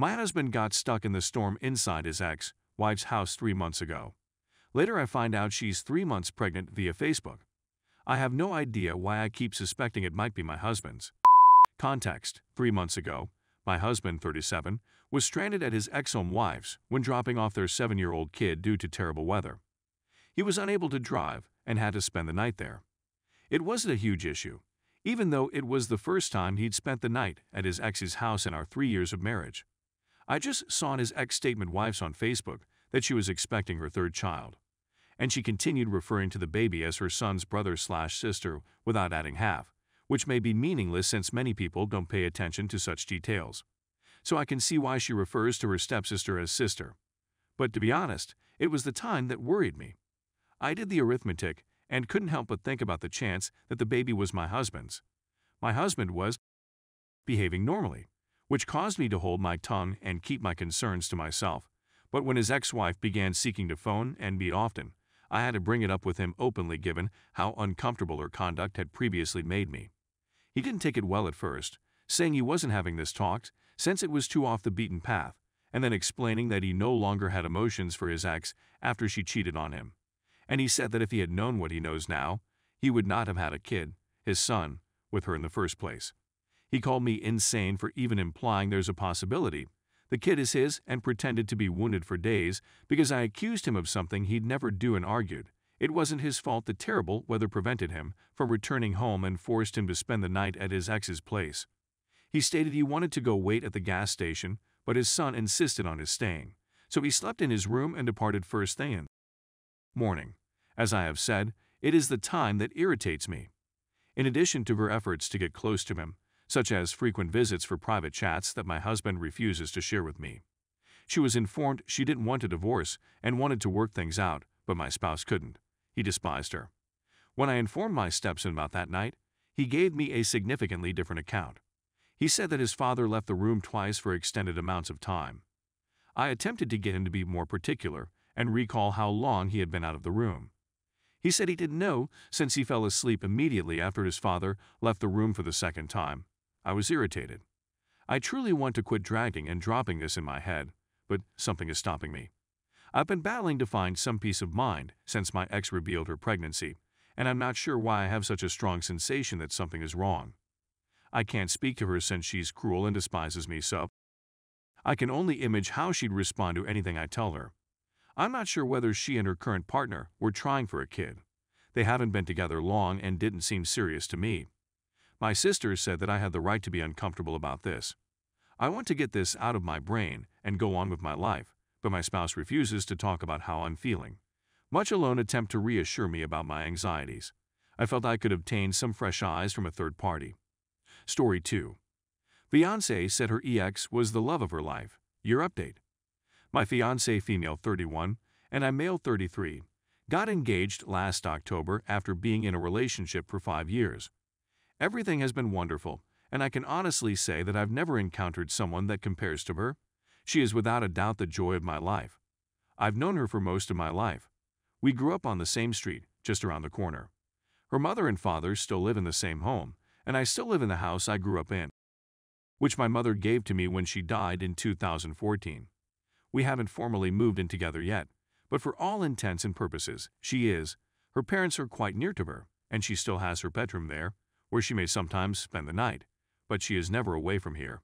My husband got stuck in the storm inside his ex-wife's house 3 months ago. Later I find out she's 3 months pregnant via Facebook. I have no idea why I keep suspecting it might be my husband's. Context: 3 months ago, my husband, 37, was stranded at his ex-home wife's when dropping off their 7-year-old kid due to terrible weather. He was unable to drive and had to spend the night there. It wasn't a huge issue, even though it was the first time he'd spent the night at his ex's house in our 3 years of marriage. I just saw in his ex-statement wife's on Facebook that she was expecting her third child, and she continued referring to the baby as her son's brother/sister without adding half, which may be meaningless since many people don't pay attention to such details. So I can see why she refers to her stepsister as sister. But to be honest, it was the time that worried me. I did the arithmetic and couldn't help but think about the chance that the baby was my husband's. My husband was behaving normally, which caused me to hold my tongue and keep my concerns to myself. But when his ex-wife began seeking to phone and meet often, I had to bring it up with him openly given how uncomfortable her conduct had previously made me. He didn't take it well at first, saying he wasn't having this talked since it was too off the beaten path, and then explaining that he no longer had emotions for his ex after she cheated on him. And he said that if he had known what he knows now, he would not have had a kid, his son, with her in the first place. He called me insane for even implying there's a possibility the kid is his, and pretended to be wounded for days because I accused him of something he'd never do, and argued it wasn't his fault the terrible weather prevented him from returning home and forced him to spend the night at his ex's place. He stated he wanted to go wait at the gas station, but his son insisted on his staying, so he slept in his room and departed first thing in the morning. As I have said, it is the time that irritates me. In addition to her efforts to get close to him, such as frequent visits for private chats that my husband refuses to share with me. She was informed she didn't want a divorce and wanted to work things out, but my spouse couldn't. He despised her. When I informed my stepson about that night, he gave me a significantly different account. He said that his father left the room twice for extended amounts of time. I attempted to get him to be more particular and recall how long he had been out of the room. He said he didn't know since he fell asleep immediately after his father left the room for the second time. I was irritated. I truly want to quit dragging and dropping this in my head, but something is stopping me. I've been battling to find some peace of mind since my ex revealed her pregnancy, and I'm not sure why I have such a strong sensation that something is wrong. I can't speak to her since she's cruel and despises me, so I can only imagine how she'd respond to anything I tell her. I'm not sure whether she and her current partner were trying for a kid. They haven't been together long and didn't seem serious to me. My sister said that I had the right to be uncomfortable about this. I want to get this out of my brain and go on with my life, but my spouse refuses to talk about how I'm feeling, much alone attempt to reassure me about my anxieties. I felt I could obtain some fresh eyes from a third party. Story 2. Fiancé said her ex was the love of her life. Your update. My fiancé, female 31, and I, male 33, got engaged last October after being in a relationship for 5 years. Everything has been wonderful, and I can honestly say that I've never encountered someone that compares to her. She is without a doubt the joy of my life. I've known her for most of my life. We grew up on the same street, just around the corner. Her mother and father still live in the same home, and I still live in the house I grew up in, which my mother gave to me when she died in 2014. We haven't formally moved in together yet, but for all intents and purposes, she is. Her parents are quite near to her, and she still has her bedroom there, where she may sometimes spend the night, but she is never away from here.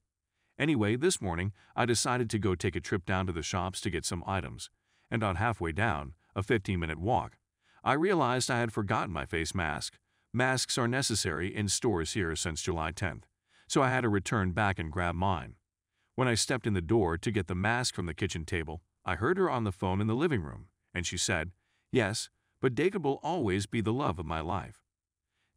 Anyway, this morning, I decided to go take a trip down to the shops to get some items, and on halfway down, a 15-minute walk, I realized I had forgotten my face mask. Masks are necessary in stores here since July 10th, so I had to return back and grab mine. When I stepped in the door to get the mask from the kitchen table, I heard her on the phone in the living room, and she said, "Yes, but David will always be the love of my life."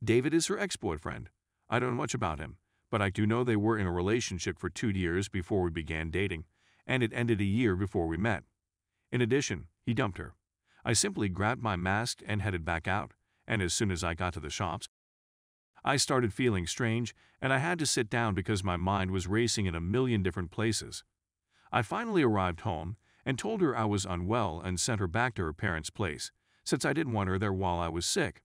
David is her ex-boyfriend. I don't know much about him, but I do know they were in a relationship for 2 years before we began dating, and it ended a year before we met. In addition, he dumped her. I simply grabbed my mask and headed back out, and as soon as I got to the shops, I started feeling strange, and I had to sit down because my mind was racing in a million different places. I finally arrived home and told her I was unwell and sent her back to her parents' place, since I didn't want her there while I was sick.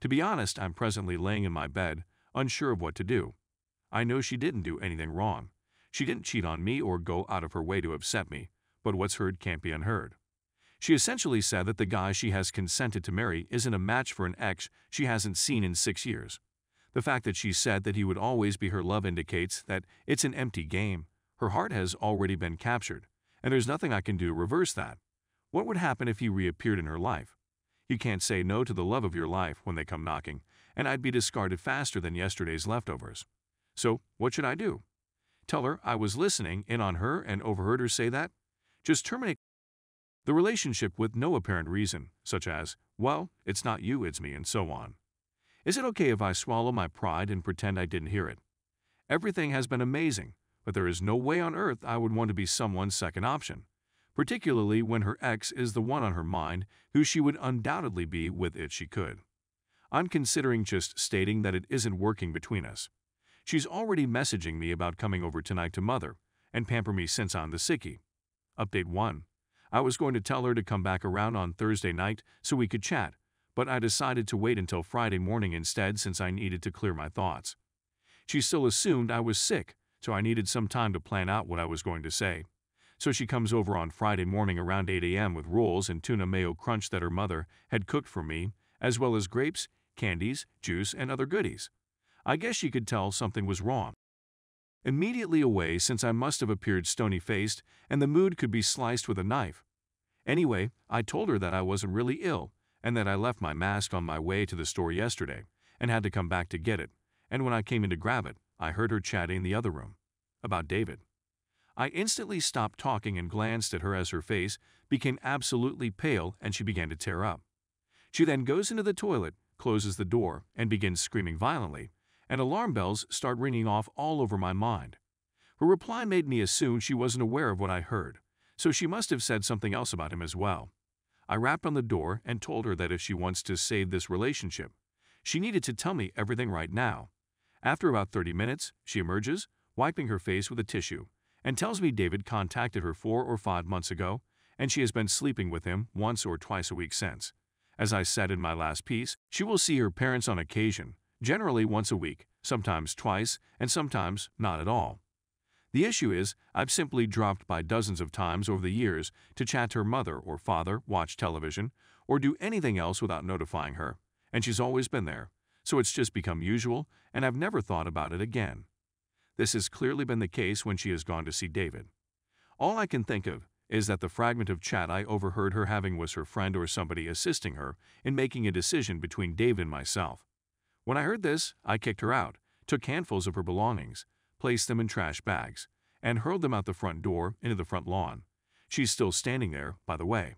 To be honest, I'm presently laying in my bed, unsure of what to do. I know she didn't do anything wrong. She didn't cheat on me or go out of her way to upset me, but what's heard can't be unheard. She essentially said that the guy she has consented to marry isn't a match for an ex she hasn't seen in 6 years. The fact that she said that he would always be her love indicates that it's an empty game. Her heart has already been captured, and there's nothing I can do to reverse that. What would happen if he reappeared in her life? You can't say no to the love of your life when they come knocking, and I'd be discarded faster than yesterday's leftovers. So, what should I do? Tell her I was listening in on her and overheard her say that? Just terminate the relationship with no apparent reason, such as, well, it's not you, it's me, and so on. Is it okay if I swallow my pride and pretend I didn't hear it? Everything has been amazing, but there is no way on earth I would want to be someone's second option, particularly when her ex is the one on her mind who she would undoubtedly be with if she could. I'm considering just stating that it isn't working between us. She's already messaging me about coming over tonight to mother and pamper me since I'm the sickie. Update 1. I was going to tell her to come back around on Thursday night so we could chat, but I decided to wait until Friday morning instead since I needed to clear my thoughts. She still assumed I was sick, so I needed some time to plan out what I was going to say. So she comes over on Friday morning around 8 a.m. with rolls and tuna mayo crunch that her mother had cooked for me, as well as grapes, candies, juice, and other goodies. I guess she could tell something was wrong immediately away since I must have appeared stony-faced and the mood could be sliced with a knife. Anyway, I told her that I wasn't really ill and that I left my mask on my way to the store yesterday and had to come back to get it, and when I came in to grab it, I heard her chatting in the other room about David. I instantly stopped talking and glanced at her as her face became absolutely pale and she began to tear up. She then goes into the toilet, closes the door, and begins screaming violently, and alarm bells start ringing off all over my mind. Her reply made me assume she wasn't aware of what I heard, so she must have said something else about him as well. I rapped on the door and told her that if she wants to save this relationship, she needed to tell me everything right now. After about 30 minutes, she emerges, wiping her face with a tissue, and tells me David contacted her 4 or 5 months ago, and she has been sleeping with him once or twice a week since. As I said in my last piece, she will see her parents on occasion, generally once a week, sometimes twice, and sometimes not at all. The issue is, I've simply dropped by dozens of times over the years to chat to her mother or father, watch television, or do anything else without notifying her, and she's always been there, so it's just become usual, and I've never thought about it again. This has clearly been the case when she has gone to see David. All I can think of is that the fragment of chat I overheard her having was her friend or somebody assisting her in making a decision between David and myself. When I heard this, I kicked her out, took handfuls of her belongings, placed them in trash bags, and hurled them out the front door into the front lawn. She's still standing there, by the way.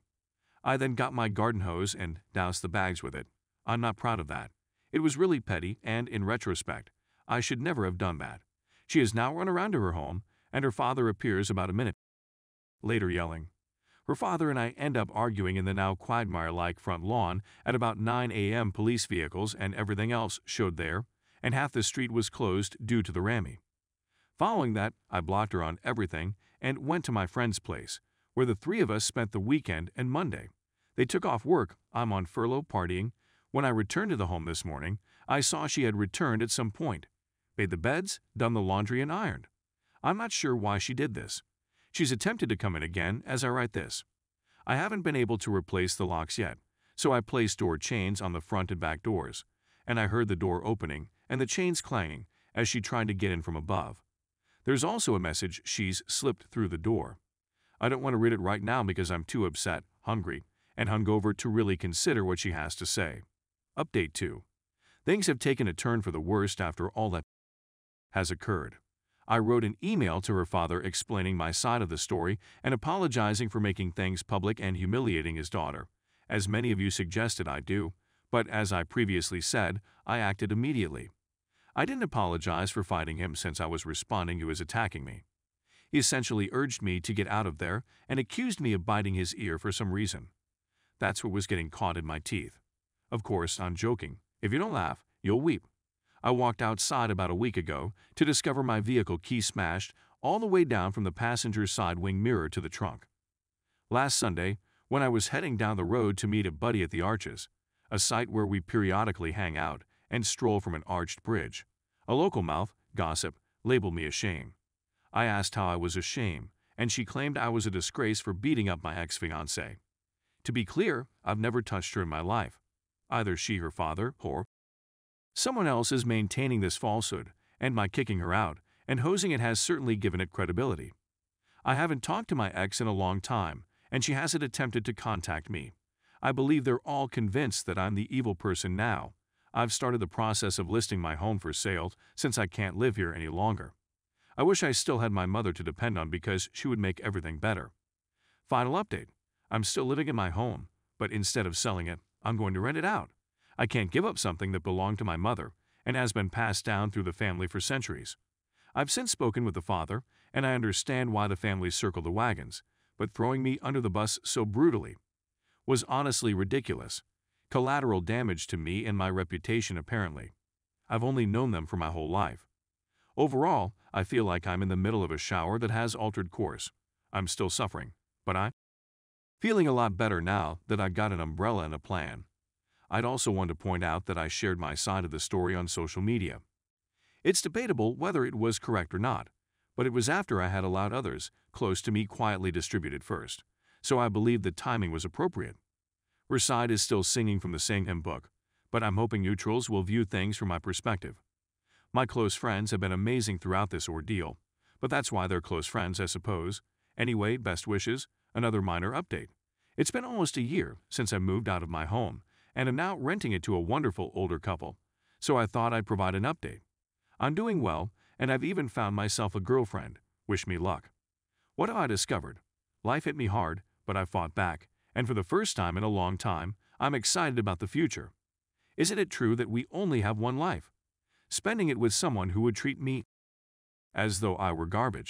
I then got my garden hose and doused the bags with it. I'm not proud of that. It was really petty, and in retrospect, I should never have done that. She has now run around to her home, and her father appears about a minute later yelling. Her father and I end up arguing in the now quagmire-like front lawn at about 9 a.m. Police vehicles and everything else showed there, and half the street was closed due to the ramming. Following that, I blocked her on everything and went to my friend's place, where the three of us spent the weekend and Monday. They took off work, I'm on furlough partying. When I returned to the home this morning, I saw she had returned at some point, made the beds, done the laundry and ironed. I'm not sure why she did this. She's attempted to come in again as I write this. I haven't been able to replace the locks yet, so I placed door chains on the front and back doors, and I heard the door opening and the chains clanging as she tried to get in from above. There's also a message she's slipped through the door. I don't want to read it right now because I'm too upset, hungry, and hungover to really consider what she has to say. Update 2. Things have taken a turn for the worst after all that has occurred. I wrote an email to her father explaining my side of the story and apologizing for making things public and humiliating his daughter, as many of you suggested I do, but as I previously said, I acted immediately. I didn't apologize for fighting him since I was responding to his attacking me. He essentially urged me to get out of there and accused me of biting his ear for some reason. That's what was getting caught in my teeth. Of course, I'm joking. If you don't laugh, you'll weep. I walked outside about a week ago to discover my vehicle key smashed all the way down from the passenger side wing mirror to the trunk. Last Sunday, when I was heading down the road to meet a buddy at the Arches, a site where we periodically hang out and stroll from an arched bridge, a local mouth, gossip, labeled me a shame. I asked how I was a shame, and she claimed I was a disgrace for beating up my ex-fiancé. To be clear, I've never touched her in my life. Either she, her father, or someone else is maintaining this falsehood, and my kicking her out and hosing it has certainly given it credibility. I haven't talked to my ex in a long time, and she hasn't attempted to contact me. I believe they're all convinced that I'm the evil person now. I've started the process of listing my home for sale since I can't live here any longer. I wish I still had my mother to depend on because she would make everything better. Final update. I'm still living in my home, but instead of selling it, I'm going to rent it out. I can't give up something that belonged to my mother and has been passed down through the family for centuries. I've since spoken with the father, and I understand why the family circled the wagons, but throwing me under the bus so brutally was honestly ridiculous. Collateral damage to me and my reputation, apparently. I've only known them for my whole life. Overall, I feel like I'm in the middle of a shower that has altered course. I'm still suffering, but I'm feeling a lot better now that I've got an umbrella and a plan. I'd also want to point out that I shared my side of the story on social media. It's debatable whether it was correct or not, but it was after I had allowed others close to me quietly distribute it first, so I believe the timing was appropriate. Reside is still singing from the same hymn book, but I'm hoping neutrals will view things from my perspective. My close friends have been amazing throughout this ordeal, but that's why they're close friends, I suppose. Anyway, best wishes. Another minor update. It's been almost a year since I moved out of my home, and am now renting it to a wonderful older couple, so I thought I'd provide an update. I'm doing well, and I've even found myself a girlfriend. Wish me luck. What have I discovered? Life hit me hard, but I fought back, and for the first time in a long time, I'm excited about the future. Isn't it true that we only have one life? Spending it with someone who would treat me as though I were garbage